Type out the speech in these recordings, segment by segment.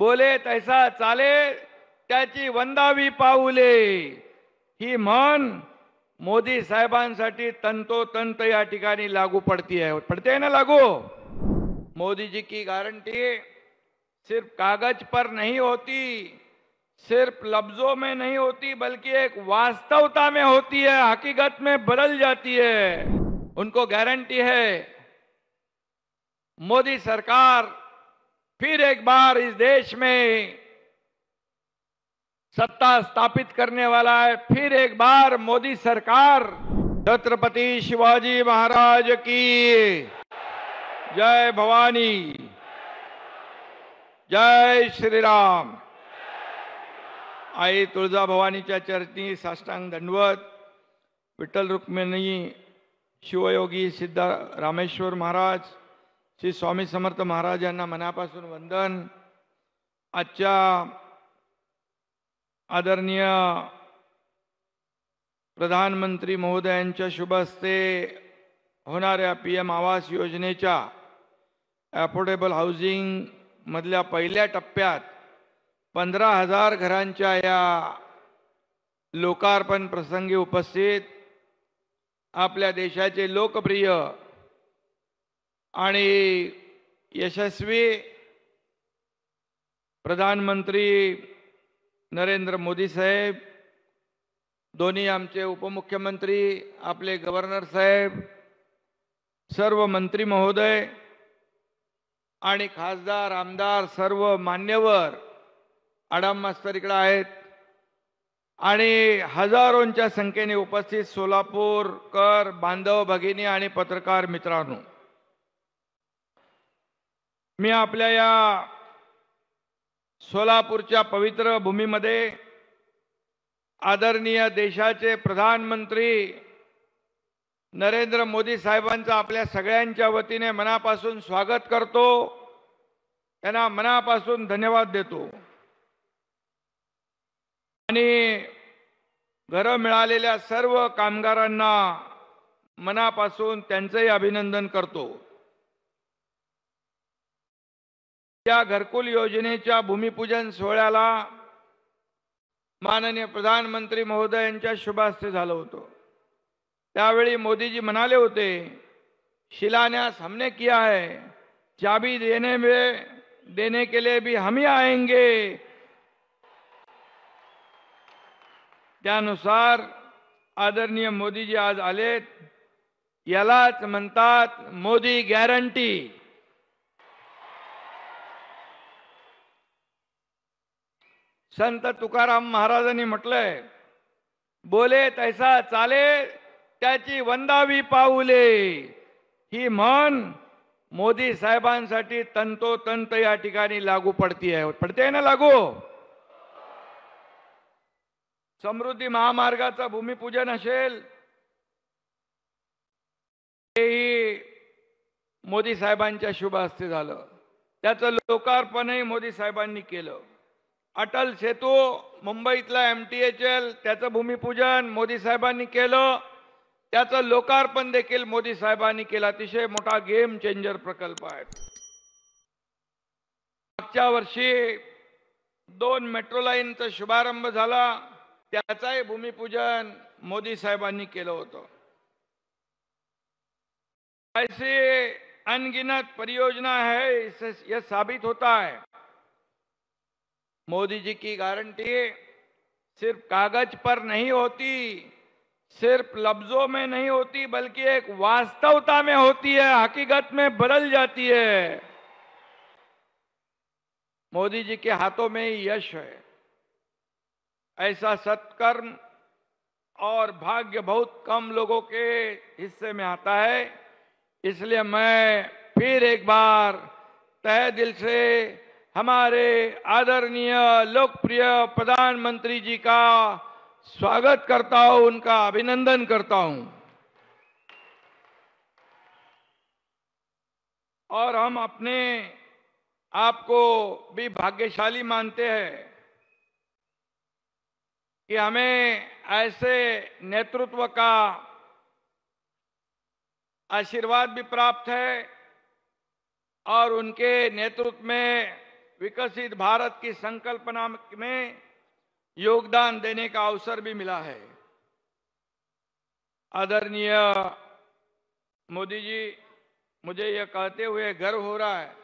बोले तैसा चाले त्याची वंदावी पाऊले ही म्हण मोदी साहेबांसाठी तंतोतंत या ठिकाणी लागू पड़ती है ना लागू। मोदी जी की गारंटी सिर्फ कागज पर नहीं होती, सिर्फ लफ्जों में नहीं होती, बल्कि एक वास्तवता में होती है, हकीकत में बदल जाती है। उनको गारंटी है मोदी सरकार फिर एक बार इस देश में सत्ता स्थापित करने वाला है। फिर एक बार मोदी सरकार। छत्रपति शिवाजी महाराज की जय। भवानी जय श्री राम। आई तुलजा भवानीच्या चरणी साष्टांग दंडवत। विट्ठल रुक्मिणी शिवयोगी सिद्ध रामेश्वर महाराज श्री स्वामी समर्थ महाराज यांना मनापासून वंदन। आजच्या आदरणीय प्रधानमंत्री महोदयांच्या शुभ हस्ते होणाऱ्या PM आवास योजनेच्या अफोर्डेबल हाउसिंग मधल्या पहिल्या टप्प्यात 15,000 घरांच्या या लोकार्पण प्रसंगी उपस्थित आपल्या देशाचे लोकप्रिय आणि यशस्वी प्रधानमंत्री नरेंद्र मोदी साहेब, दोन्ही आमचे उपमुख्यमंत्री, आपले गव्हर्नर साहेब, सर्व मंत्री महोदय आणि खासदार आमदार सर्व मान्यवर आडम मास्तर इकडे आहेत आणि हजारोंच्या संख्येने उपस्थित सोलापूरकर बांधव भगिनी आणि पत्रकार मित्रांनो, मी आपल्या या सोलापूरच्या पवित्र भूमीमध्ये आदरणीय देशाचे प्रधानमंत्री नरेंद्र मोदी साहेबांचा आपल्या सगळ्यांच्या वतीने मनापासून स्वागत करतो, त्यांना मनापासून धन्यवाद देतो। आणि घर मिळालेल्या सर्व कामगारांना मनापासून त्यांचेही अभिनंदन करतो। या घरकुल योजनेच्या भूमिपूजन सोहळ्याला माननीय प्रधानमंत्री महोदय यांच्या शुभ हस्ते झालं होतं। त्यावेळी मोदीजी म्हणाले होते, शिलान्यास हमने किया है, चाबी देने के लिए भी हम ही आएंगे। त्यानुसार आदरणीय मोदीजी आज आलेत, यालाच म्हणतात मोदी गॅरंटी। संत तुकाराम महाराजांनी म्हटलंय, बोले तैसा चाले त्याची वंदावी पाऊले ही म्हण मोदी साहेबांसाठी तंतोतंत या ठिकाणी लागू पडते ना लागू। समृद्धी महामार्गाचं भूमिपूजन असेल, तेही मोदी साहेबांच्या शुभ हस्ते झालं, त्याचं लोकार्पणही मोदी साहेबांनी केलं। अटल सेतु मुंबईतला MTHL त्याचं भूमिपूजन मोदी साहेबांनी केलं, त्याचं लोकार्पण देखील मोदी साहेबांनी केलं। अतिशय मोठा गेम चेंजर प्रकल्प आहे। मागच्या वर्षी 2 मेट्रो लाईनचा शुभारंभ झाला, त्याचंही भूमिपूजन मोदी साहेबांनी केलं होतं। ऐसी अनगिनत परियोजना है, इससे यह साबित होता है मोदी जी की गारंटी सिर्फ कागज पर नहीं होती, सिर्फ लफ्जों में नहीं होती, बल्कि एक वास्तवता में होती है, हकीकत में बदल जाती है। मोदी जी के हाथों में ही यश है। ऐसा सत्कर्म और भाग्य बहुत कम लोगों के हिस्से में आता है। इसलिए मैं फिर एक बार तहे दिल से हमारे आदरणीय लोकप्रिय प्रधानमंत्री जी का स्वागत करता हूं, उनका अभिनंदन करता हूं। और हम अपने आप को भी भाग्यशाली मानते हैं कि हमें ऐसे नेतृत्व का आशीर्वाद भी प्राप्त है और उनके नेतृत्व में विकसित भारत की संकल्पना में योगदान देने का अवसर भी मिला है। आदरणीय मोदी जी, मुझे यह कहते हुए गर्व हो रहा है,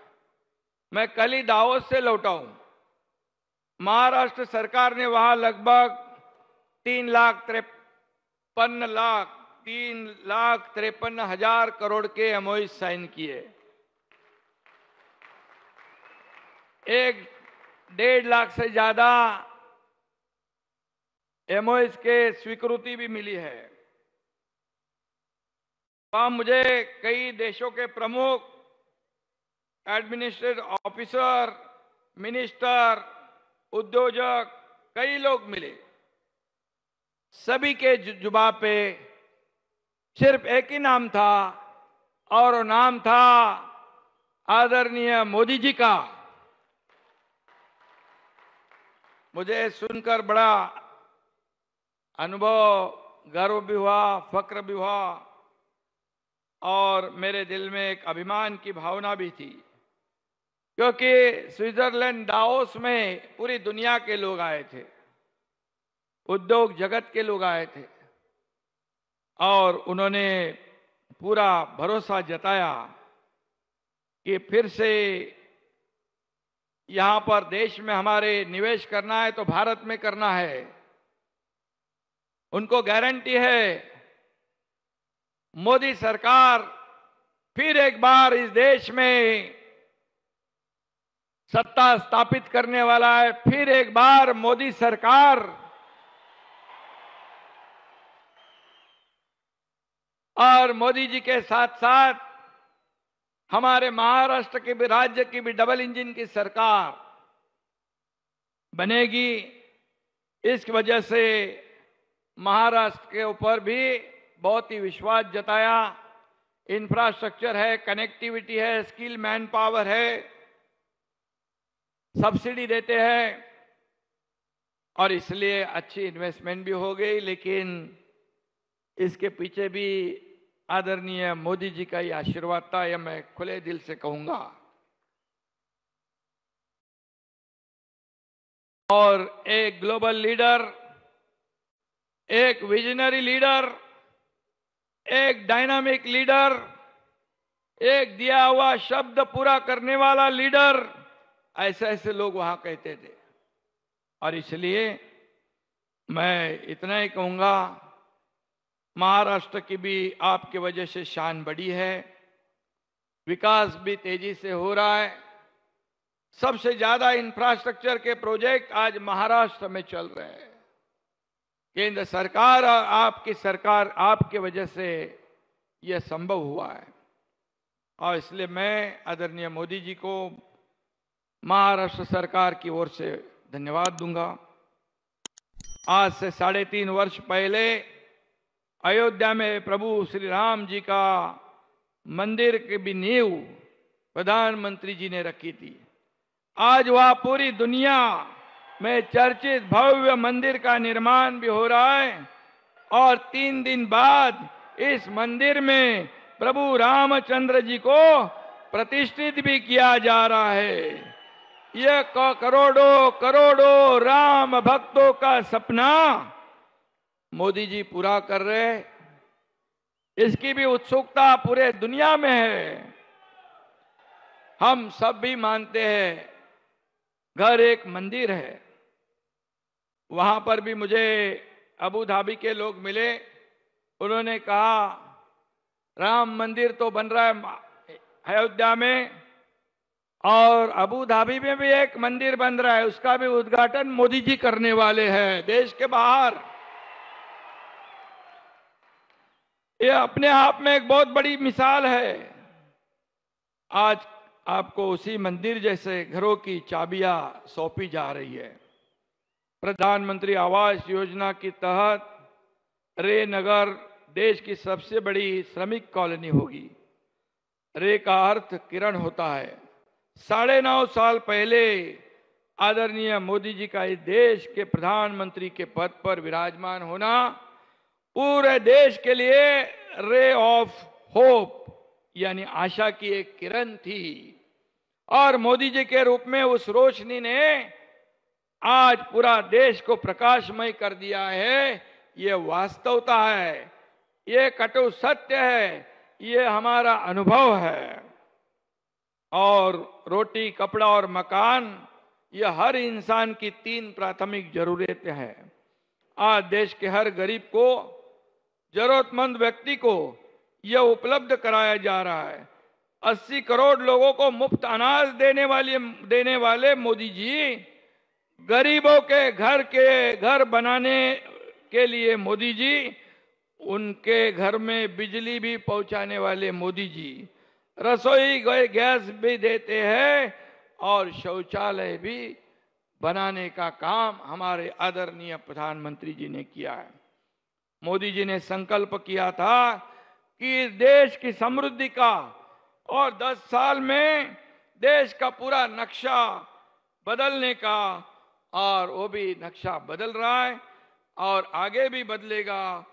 मैं कल ही दावोस से लौटा हूं। महाराष्ट्र सरकार ने वहां लगभग 3,53,000 करोड़ के एमओयू साइन किए। 1.5 लाख से ज्यादा एमओयू के स्वीकृति भी मिली है। वहां मुझे कई देशों के प्रमुख एडमिनिस्ट्रेटिव ऑफिसर, मिनिस्टर, उद्योजक, कई लोग मिले। सभी के जुबा पे सिर्फ एक ही नाम था, और वो नाम था आदरणीय मोदी जी का। मुझे सुनकर बड़ा अनुभव, गर्व भी हुआ, फक्र भी हुआ, और मेरे दिल में एक अभिमान की भावना भी थी, क्योंकि स्विट्जरलैंड दावोस में पूरी दुनिया के लोग आए थे, उद्योग जगत के लोग आए थे, और उन्होंने पूरा भरोसा जताया कि फिर से यहाँ पर देश में हमारे निवेश करना है तो भारत में करना है। उनको गारंटी है मोदी सरकार फिर एक बार इस देश में सत्ता स्थापित करने वाला है। फिर एक बार मोदी सरकार और मोदी जी के साथ साथ हमारे महाराष्ट्र के भी, राज्य की भी डबल इंजन की सरकार बनेगी। इस वजह से महाराष्ट्र के ऊपर भी बहुत ही विश्वास जताया। इंफ्रास्ट्रक्चर है, कनेक्टिविटी है, स्किल मैन पावर है, सब्सिडी देते हैं, और इसलिए अच्छी इन्वेस्टमेंट भी हो गई। लेकिन इसके पीछे भी आदरणीय मोदी जी का ये आशीर्वाद था, यह मैं खुले दिल से कहूंगा। और एक ग्लोबल लीडर, एक विजनरी लीडर, एक डायनामिक लीडर, एक दिया हुआ शब्द पूरा करने वाला लीडर, ऐसे ऐसे लोग वहां कहते थे। और इसलिए मैं इतना ही कहूंगा, महाराष्ट्र की भी आपके वजह से शान बढ़ी है, विकास भी तेजी से हो रहा है। सबसे ज्यादा इंफ्रास्ट्रक्चर के प्रोजेक्ट आज महाराष्ट्र में चल रहे हैं। केंद्र सरकार और आपकी सरकार, आपके वजह से यह संभव हुआ है। और इसलिए मैं आदरणीय मोदी जी को महाराष्ट्र सरकार की ओर से धन्यवाद दूंगा। आज से 3.5 वर्ष पहले अयोध्या में प्रभु श्री राम जी का मंदिर की भी नींव प्रधानमंत्री जी ने रखी थी। आज वह पूरी दुनिया में चर्चित भव्य मंदिर का निर्माण भी हो रहा है, और 3 दिन बाद इस मंदिर में प्रभु रामचंद्र जी को प्रतिष्ठित भी किया जा रहा है। यह करोड़ों करोड़ों राम भक्तों का सपना मोदी जी पूरा कर रहे हैं। इसकी भी उत्सुकता पूरे दुनिया में है। हम सब भी मानते हैं घर एक मंदिर है। वहां पर भी मुझे अबू धाबी के लोग मिले, उन्होंने कहा राम मंदिर तो बन रहा है अयोध्या में, और अबू धाबी में भी एक मंदिर बन रहा है, उसका भी उद्घाटन मोदी जी करने वाले हैं देश के बाहर। यह अपने आप में एक बहुत बड़ी मिसाल है। आज आपको उसी मंदिर जैसे घरों की चाबियां सौंपी जा रही है। प्रधानमंत्री आवास योजना के तहत रे नगर देश की सबसे बड़ी श्रमिक कॉलोनी होगी। रे का अर्थ किरण होता है। 9.5 साल पहले आदरणीय मोदी जी का इस देश के प्रधानमंत्री के पद पर विराजमान होना पूरे देश के लिए रे ऑफ होप, यानी आशा की एक किरण थी। और मोदी जी के रूप में उस रोशनी ने आज पूरा देश को प्रकाशमय कर दिया है। ये वास्तवता है, ये कटु सत्य है, ये हमारा अनुभव है। और रोटी, कपड़ा और मकान ये हर इंसान की तीन प्राथमिक जरूरतें हैं। आज देश के हर गरीब को, जरूरतमंद व्यक्ति को यह उपलब्ध कराया जा रहा है। 80 करोड़ लोगों को मुफ्त अनाज देने वाले मोदी जी, गरीबों के घर बनाने के लिए मोदी जी, उनके घर में बिजली भी पहुंचाने वाले मोदी जी, रसोई गैस भी देते हैं और शौचालय भी बनाने का काम हमारे आदरणीय प्रधानमंत्री जी ने किया है। मोदी जी ने संकल्प किया था कि देश की समृद्धि का, और 10 साल में देश का पूरा नक्शा बदलने का, और वो भी नक्शा बदल रहा है और आगे भी बदलेगा।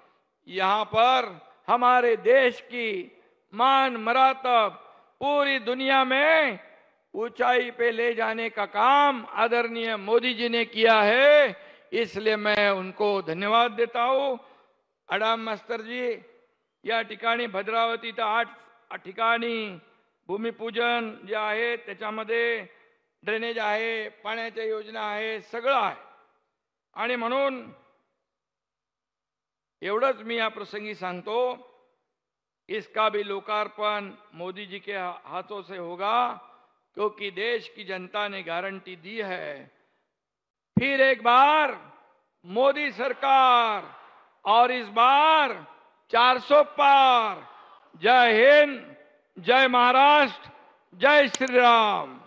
यहाँ पर हमारे देश की मान मरातब पूरी दुनिया में ऊंचाई पे ले जाने का काम आदरणीय मोदी जी ने किया है, इसलिए मैं उनको धन्यवाद देता हूँ। अडाम मास्तर जी या ठिकाणी भद्रावती तो 8 ठिकाणी भूमिपूजन जे आहे त्याच्यामध्ये ड्रेनेज आहे, पाण्याच्या योजना आहे, सगळं आहे। आणि म्हणून एवढंच मी या प्रसंगी सांगतो, इसका भी लोकार्पण मोदी जी के हाथों से होगा, क्योंकि देश की जनता ने गारंटी दी है। फिर एक बार मोदी सरकार, और इस बार 400 पार। जय हिंद, जय महाराष्ट्र, जय श्री राम।